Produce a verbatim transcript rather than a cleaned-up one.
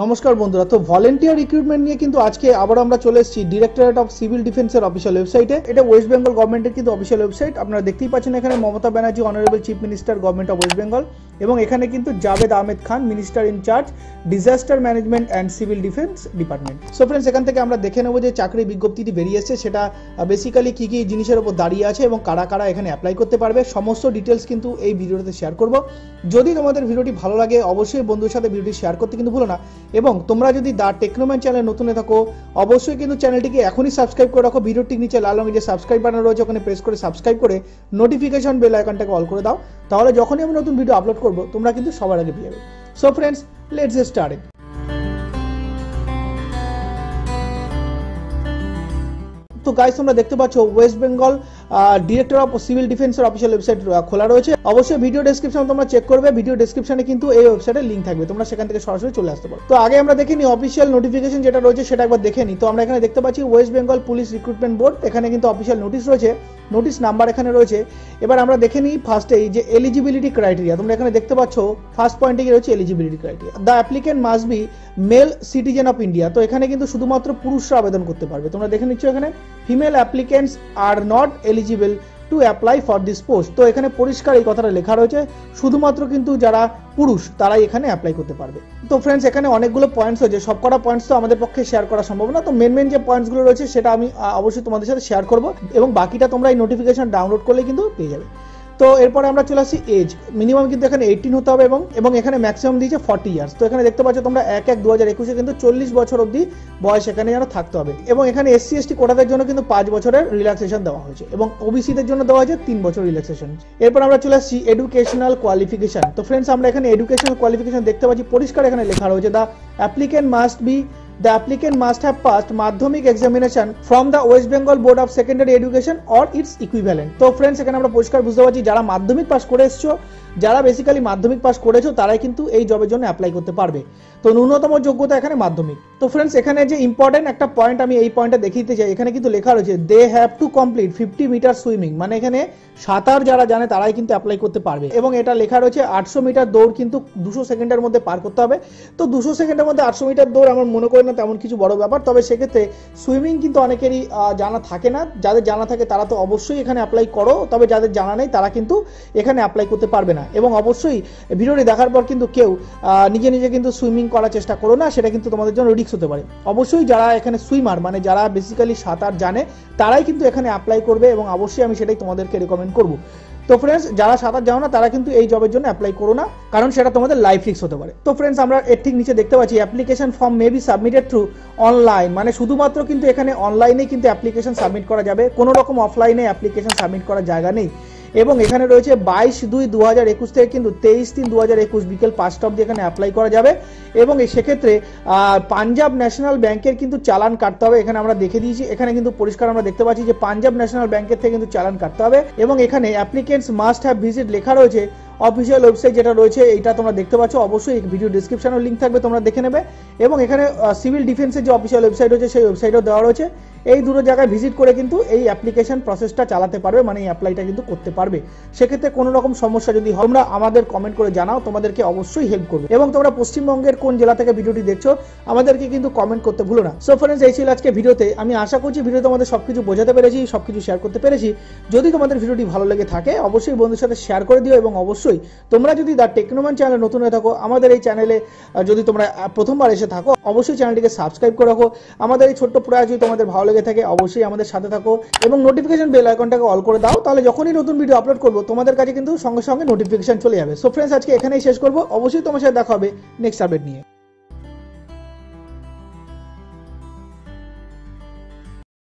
नमस्कार बंधुरा तो वॉलेंटियर रिक्रुटमेंट निये किन्तु आज के आबार आमरा चले एसेछि डायरेक्टरेट ऑफ सिविल डिफेंसर ऑफिशियल वेबसाइटे। एटा वेस्ट बेंगल गवर्नमेंटेर किन्तु ऑफिशियल वेबसाइट आपनारा देखतेई पाच्छेन। एखाने Mamata Banerjee honourable chief minister government of West Bengal एबं एखाने किन्तु Javed Ahmed Khan minister in charge disaster management and civil defence department. So friends एखान थेके आमरा देखे नेब जे चाकरिर बिज्ञप्तिटी बेरिये एसेছে সেটা बेसिकली की की जिनिसेर उपर दाड़िये आछे एबं कारा कारा एखाने अप्लाई करते पारबे समस्त डिटेल्स किन्तु एई भिडियोते शेयर करब। यदि तोमादेर भिडियोटी भालो लागे अवश्यई बंधुर साथे भिडियोटी शेयर करते किन्तु भुलो ना। एबं तोमरा जदि दा टेक्नोमैन चैनल नतुन थाको अवश्यई किन्तु चैनलटिके एखोनी सबस्क्राइब करे राखो। भिडियोटिर नीचे लाल रंगेर जे सबस्क्राइब बाटन रयेछे ओखाने प्रेस करे सबस्क्राइब करे नोटिफिकेशन बेल आइकनटाके अल करे दाओ ताहले जखोनी आमि नतुन भिडियो अपलोड करब तोमरा किन्तु सबार आगे पेये जाबे। So friends let's get started. तो गाइस তোমরা দেখতে পাচ্ছ West Bengal director of civil ডিফেন্সের অফিশিয়াল ওয়েবসাইট খোলা রয়েছে। অবশ্যই ভিডিও ডেসক্রিপশন তোমরা চেক করবে, ভিডিও ডেসক্রিপশনে কিন্তু এই ওয়েবসাইটের লিংক থাকবে, তোমরা সেখান থেকে সরাসরি চলে আসতে পারো। তো আগে আমরা দেখে নিই অফিশিয়াল নোটিফিকেশন যেটা রয়েছে সেটা একবার দেখে নিই। তো আমরা এখানে দেখতে পাচ্ছি West Bengal police recruitment board, এখানে কিন্তু অফিশিয়াল নোটিশ রয়েছে, নোটিশ নাম্বার এখানে রয়েছে। এবার আমরা দেখে নিই ফার্স্ট এই যে এলিজিবিলিটি ক্রাইটেরিয়া তোমরা এখানে দেখতে পাচ্ছ ফার্স্ট পয়েন্টে কি রয়েছে eligibility criteria the applicant must be male citizen of India. তো এখানে কিন্তু শুধুমাত্র পুরুষরা আবেদন করতে পারবে, তোমরা দেখে নিচ্ছ এখানে female applicants are not eligible to apply for this post. তো এখানে পরিষ্কার এই কথাটা লেখা রয়েছে, শুধুমাত্র কিন্তু যারা পুরুষ তারাই এখানে অ্যাপ্লাই করতে পারবে। তো ফ্রেন্ডস এখানে অনেকগুলো পয়েন্টস রয়েছে, সবকটা পয়েন্টস তো আমাদের পক্ষে শেয়ার করা সম্ভব না। তো মেন মেন যে পয়েন্টসগুলো রয়েছে সেটা আমি অবশ্যই তোমাদের সাথে শেয়ার করব এবং বাকিটা তোমরা এই নোটিফিকেশন ডাউনলোড করলে কিন্তু পেয়ে যাবে। তো এরপরে আমরা চলে আসি এজ, মিনিমাম কিন্তু এখানে এইটিন হতে হবে এবং এবং এখানে ম্যাক্সিমাম দিয়েছে ফর্টি ইয়ার্স। তো এখানে দেখতে পাচ্ছ তোমরা এক এক দু হাজার একুশে কিন্তু চল্লিশ বছর অবধি বয়স এখানে যেন থাকতে হবে এবং এখানে এসসি এসটি কোটাদের জন্য কিন্তু পাঁচ বছরের রিল্যাক্সেশন দেওয়া হয়েছে এবং ওবিসিদের জন্য দেওয়া হয়েছে তিন বছর রিল্যাক্সেশন। এরপর আমরা চলে আসছি এডুকেশনাল কোয়ালিফিকেশন। তো ফ্রেন্ডস আমরা এখানে এডুকেশনাল কোয়ালিফিকেশন দেখতে পাচ্ছি পরিষ্কার এখানে লেখা রয়েছে the applicant must be The applicant must have passed madhyamik examination from the West Bengal Board of Secondary Education or its equivalent। তো ফ্রেন্ডস এখানে আমরা পরিষ্কার বুঝতে পারছি যারা মাধ্যমিক পাস করে এসছো, যারা বেসিক্যালি মাধ্যমিক পাস করেছো তারাই কিন্তু এই জবের জন্য অ্যাপ্লাই করতে পারবে। তো ন্যূনতম যোগ্যতা এখানে মাধ্যমিক। তো ফ্রেন্ডস এখানে যে ইম্পর্টেন্ট একটা পয়েন্ট আমি এই পয়েন্টটা দেখিয়ে দিতে চাই, এখানে কিন্তু লেখা রয়েছে they have to complete fifty metre swimming, মানে এখানে সাঁতার যারা জানে তারাই কিন্তু অ্যাপ্লাই করতে পারবে এবং এটা লেখা রয়েছে আটশো মিটার দৌড় কিন্তু দুশো সেকেন্ডের মধ্যে পার করতে হবে। তো দুশো সেকেন্ডের মধ্যে আটশো মিটার দৌড় আমার মনে করি না তেমন কিছু বড় ব্যাপার, তবে সেক্ষেত্রে সুইমিং কিন্তু অনেকেরই জানা থাকে না, যাদের জানা থাকে তারা তো অবশ্যই এখানে অ্যাপ্লাই করো, তবে যাদের জানা নেই তারা কিন্তু এখানে অ্যাপ্লাই করতে পারবে না। এবং অবশ্যই ভিডিওটি দেখার পর কিন্তু কেউ নিজে নিজে কিন্তু সুইমিং করার চেষ্টা করো না, সেটা কিন্তু তোমাদের জন্য রিস্ক হতে পারে। অবশ্যই যারা এখানে সুইমার মানে যারা বেসিক্যালি সাঁতার জানে তারাই কিন্তু এখানে অ্যাপ্লাই করবে এবং অবশ্যই আমি সেটাই তোমাদেরকে রেকমেন্ড করবো। তো ফ্রেন্ডস যারা সাঁতার জানো না তারা কিন্তু এই জবের জন্য অ্যাপ্লাই করো না, কারণ সেটা তোমাদের লাইফ রিস্ক হতে পারে। তো ফ্রেন্ডস আমরা এর ঠিক নিচে দেখতে পাচ্ছি application form may be submitted through online, মানে শুধুমাত্র কিন্তু এখানে অনলাইনে কিন্তু অ্যাপ্লিকেশন সাবমিট করা যাবে, কোনো রকম অফলাইনে অ্যাপ্লিকেশন সাবমিট করার জায়গা নেই। এবং এখানে রয়েছে বাইশ দুই দু হাজার একুশ থেকে কিন্তু তেইশ তিন দু হাজার একুশ বিকেল পাঁচটা অব্দি এখানে অ্যাপ্লাই করা যাবে এবং সেক্ষেত্রে পাঞ্জাব ন্যাশনাল ব্যাংকের কিন্তু চালান কাটতে হবে। এখানে আমরা দেখে দিয়েছি, এখানে কিন্তু পরিষ্কার আমরা দেখতে পাচ্ছি যে পাঞ্জাব ন্যাশনাল ব্যাংকের থেকে কিন্তু চালান কাটতে হবে এবং এখানে অ্যাপ্লিকেন্টস মাস্ট হ্যাভ ভিজিট লেখা রয়েছে অফিসিয়াল ওয়েবসাইট যেটা রয়েছে, এটা তোমরা দেখতে পাচ্ছ। অবশ্যই ভিডিও ডিসক্রিপশানেও লিঙ্ক থাকবে, তোমরা দেখে নেবে। এবং এখানে সিভিল ডিফেন্সের যে অফিসিয়াল ওয়েবসাইট রয়েছে সেই ওয়েবসাইটও দেওয়া রয়েছে, এই দুটো জায়গায় ভিজিট করে কিন্তু এই অ্যাপ্লিকেশন প্রসেসটা চালাতে পারবে, মানে এই অ্যাপ্লাইটা কিন্তু করতে পারবে। সেক্ষেত্রে কোনো রকম সমস্যা যদি হয় তোমরা আমাদের কমেন্ট করে জানাও, তোমাদেরকে অবশ্যই হেল্প করবে। এবং তোমরা পশ্চিমবঙ্গের কোন জেলা থেকে ভিডিওটি দেখছো আমাদেরকে কিন্তু কমেন্ট করতে ভুলো না। সো ফ্রেন্ডস এই ছিল আজকে ভিডিওতে, আমি আশা করছি ভিডিও তোমাদের সব কিছু বোঝাতে পেরেছি, সব কিছু শেয়ার করতে পেরেছি। যদি তোমাদের ভিডিওটি ভালো লেগে থাকে অবশ্যই বন্ধুর সাথে শেয়ার করে দিও এবং অবশ্যই তোমরা যদি দ্য টেকনোম্যান চ্যানেল নতুন হয়ে থাকো, আমাদের এই চ্যানেলে যদি তোমরা প্রথমবার এসে থাকো অবশ্যই চ্যানেলটিকে সাবস্ক্রাইব করে রাখো। আমাদের এই ছোট্ট প্রয়াস যদি তোমাদের ভালো লেগে থাকে অবশ্যই আমাদের সাথে থাকো এবং নোটিফিকেশন বেল আইকনটাকে অল করে দাও, তাহলে যখনই নতুন ভিডিও আপলোড করবো তোমাদের কাছে কিন্তু সঙ্গে সঙ্গে নোটিফিকেশন চলে যাবে। সো ফ্রেন্ডস আজকে এখানেই শেষ করবো, অবশ্যই তোমার সাথে দেখা হবে নেক্সট আপডেট নিয়ে।